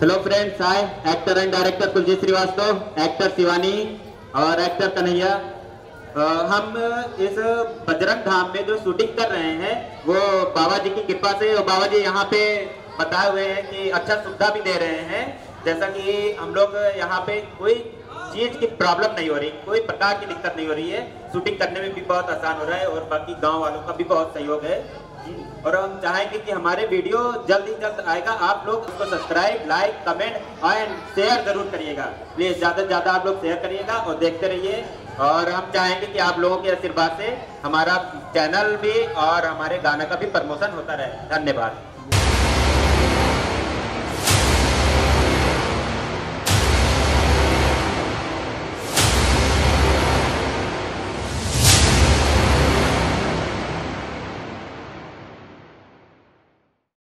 Hello friends, hi actor and director Kuljeet Srivastava, actor Shivani और actor Kanhaiya. हम इस बजरंग धाम में जो शूटिंग कर रहे हैं वो बाबा जी की कृपा से, और बाबा जी यहाँ पे बताए हुए हैं कि अच्छा सुविधा भी दे रहे हैं। जैसा कि हम लोग यहाँ पे कोई चीज़ की प्रॉब्लम नहीं हो रही, कोई प्रकार की दिक्कत नहीं हो रही है, शूटिंग करने में भी बहुत आसान हो रहा है और बाकी गाँव वालों का भी बहुत सहयोग है। और हम चाहेंगे कि हमारे वीडियो जल्द ही जल्द आएगा, आप लोग उसको सब्सक्राइब, लाइक, कमेंट और शेयर जरूर करिएगा। प्लीज ज़्यादा से ज़्यादा आप लोग शेयर करिएगा और देखते रहिए। और हम चाहेंगे कि आप लोगों के आशीर्वाद से हमारा चैनल भी और हमारे गाने का भी प्रमोशन होता रहे। धन्यवाद।